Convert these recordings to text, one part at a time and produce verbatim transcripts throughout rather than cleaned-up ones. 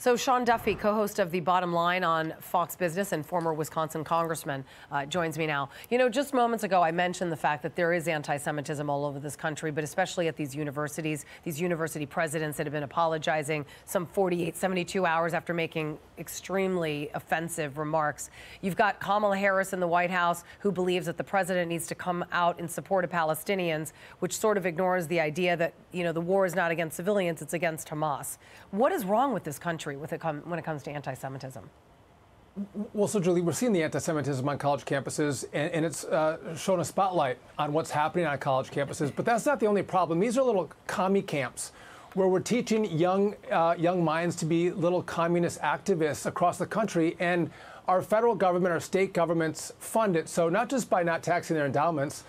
So Sean Duffy, co-host of The Bottom Line on Fox Business and former Wisconsin congressman, uh, joins me now. You know, just moments ago, I mentioned the fact that there is anti-Semitism all over this country, but especially at these universities, these university presidents that have been apologizing some forty-eight, seventy-two hours after making extremely offensive remarks. You've got Kamala Harris in the White House, who believes that the president needs to come out in support of Palestinians, which sort of ignores the idea that, you know, the war is not against civilians, it's against Hamas. What is wrong with this country? With it com when it comes to anti-Semitism? Well, so, Julie, we're seeing the anti-Semitism on college campuses, and, and it's uh, shown a spotlight on what's happening on college campuses. But that's not the only problem. These are little commie camps where we're teaching young, uh, young minds to be little communist activists across the country. And our federal government, our state governments fund it. So not just by not taxing their endowments,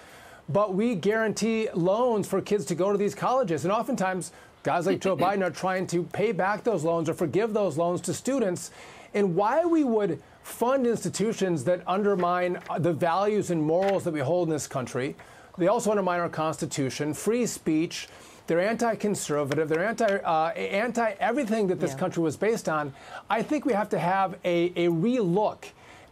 but we guarantee loans for kids to go to these colleges. And oftentimes, guys like Joe Biden are trying to pay back those loans or forgive those loans to students. And why we would fund institutions that undermine the values and morals that we hold in this country. They also undermine our Constitution, free speech. They're anti-conservative. They're anti, uh, anti everything that this yeah. country was based on. I think we have to have a, a relook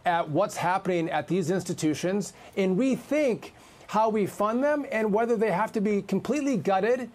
at what's happening at these institutions and rethink how we fund them and whether they have to be completely gutted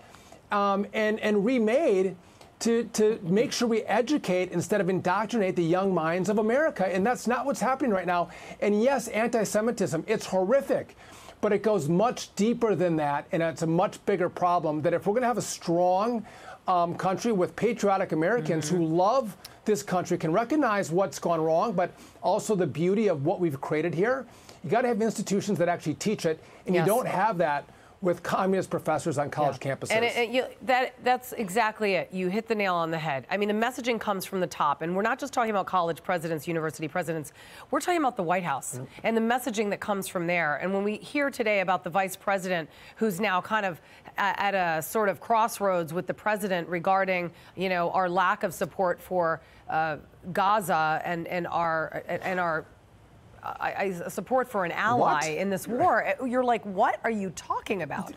Um, and, and remade to, to make sure we educate instead of indoctrinate the young minds of America. And that's not what's happening right now. And yes, anti-Semitism, it's horrific, but it goes much deeper than that. And it's a much bigger problem that if we're going to have a strong um, country with patriotic Americans mm-hmm. who love this country, can recognize what's gone wrong, but also the beauty of what we've created here, you got to have institutions that actually teach it. And yes. you don't have that with communist professors on college yeah. campuses. And it, it, you, that, that's exactly it. You hit the nail on the head. I mean, the messaging comes from the top. And we're not just talking about college presidents, university presidents. We're talking about the White House mm-hmm. and the messaging that comes from there. And when we hear today about the vice president, who's now kind of at a sort of crossroads with the president regarding, you know, our lack of support for uh, Gaza and, and our and our... I, I support for an ally what? in this war. You're like, what are you talking about?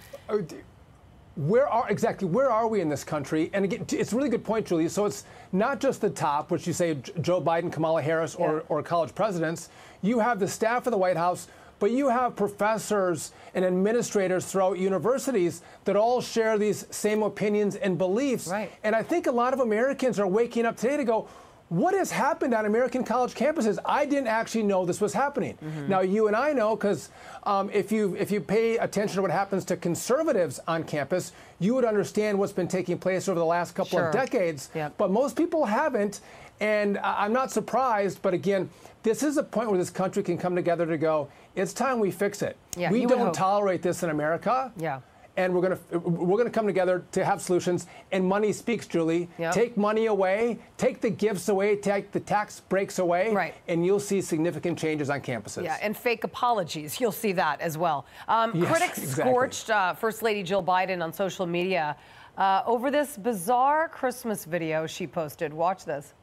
Where are exactly where are we in this country? And again, it's a really good point, Julie. So it's not just the top, which you say Joe Biden, Kamala Harris, or, yeah. or college presidents. You have the staff of the White House, but you have professors and administrators throughout universities that all share these same opinions and beliefs. Right. And I think a lot of Americans are waking up today to go, what has happened on American college campuses? I didn't actually know this was happening. Mm-hmm. Now, you and I know, because um, if you if you pay attention to what happens to conservatives on campus, you would understand what's been taking place over the last couple sure. of decades. Yep. But most people haven't. And I'm not surprised. But again, this is a point where this country can come together to go, it's time we fix it. Yeah, we don't tolerate this in America. Yeah. And we're going to we're going to come together to have solutions. And money speaks, Julie. Yep. Take money away, take the gifts away, take the tax breaks away, right. and you'll see significant changes on campuses. Yeah, and fake apologies. You'll see that as well. Um, yes, critics exactly. scorched uh, First Lady Jill Biden on social media uh, over this bizarre Christmas video she posted. Watch this.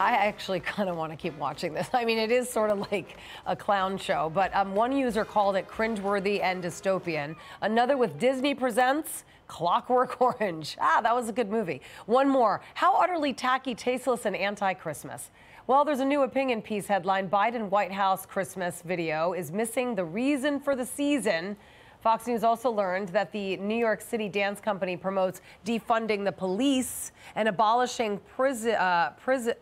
I actually kind of want to keep watching this. I mean, it is sort of like a clown show, but um, one user called it cringeworthy and dystopian. Another with Disney Presents Clockwork Orange. Ah, that was a good movie. One more. How utterly tacky, tasteless, and anti-Christmas. Well, there's a new opinion piece headline, Biden White House Christmas video is missing the reason for the season. Fox News also learned that the New York City dance company promotes defunding the police and abolishing prison... Uh, prison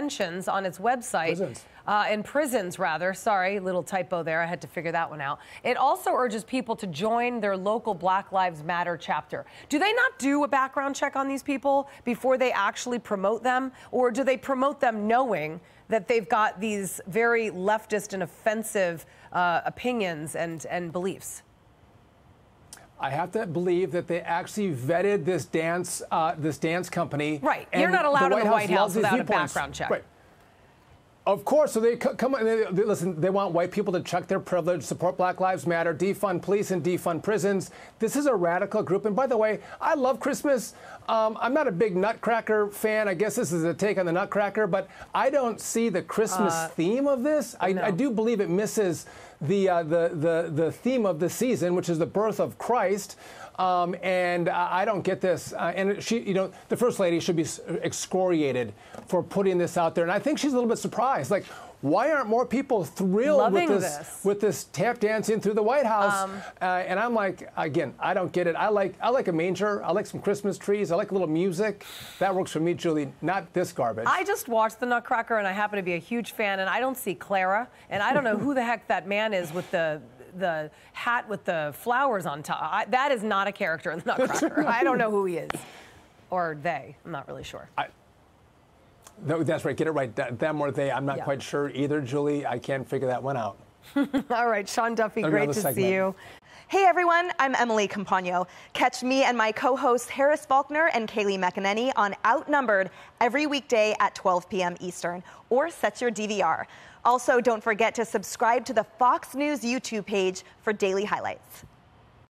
pensions on its website. Prisons. Uh, in prisons, rather. Sorry, little typo there. I had to figure that one out. It also urges people to join their local Black Lives Matter chapter. Do they not do a background check on these people before they actually promote them? Or do they promote them knowing that they've got these very leftist and offensive uh, opinions and, and beliefs? I have to believe that they actually vetted this dance, uh, this dance company. Right. You're not allowed in the White House without a background check. Right. Of course. So they come and they, they, listen, they want white people to check their privilege, support Black Lives Matter, defund police and defund prisons. This is a radical group. And by the way, I love Christmas. Um, I'm not a big Nutcracker fan. I guess this is a take on the Nutcracker, but I don't see the Christmas uh, theme of this. I, no. I do believe it misses the, uh, the, the, the theme of the season, which is the birth of Christ. Um, and uh, I don't get this. Uh, and she, you know, the First Lady should be excoriated for putting this out there. And I think she's a little bit surprised. Like, why aren't more people thrilled Loving with this, this with this tap dancing through the White House? Um, uh, and I'm like, again, I don't get it. I like I like a manger. I like some Christmas trees. I like a little music. That works for me, Julie. Not this garbage. I just watched the Nutcracker, and I happen to be a huge fan. And I don't see Clara, and I don't know who the heck that man is with the. the hat with the flowers on top. I, that is not a character in the Nutcracker. I don't know who he is. Or they. I'm not really sure. I, no, that's right. Get it right. Th them or they. I'm not yeah. quite sure either, Julie. I can't figure that one out. All right, Sean Duffy, That'll great to segment. see you. Hey, everyone. I'm Emily Campagno. Catch me and my co-hosts Harris Faulkner and Kaylee McEnany on Outnumbered every weekday at twelve p m Eastern, or set your D V R. Also, don't forget to subscribe to the Fox News YouTube page for daily highlights.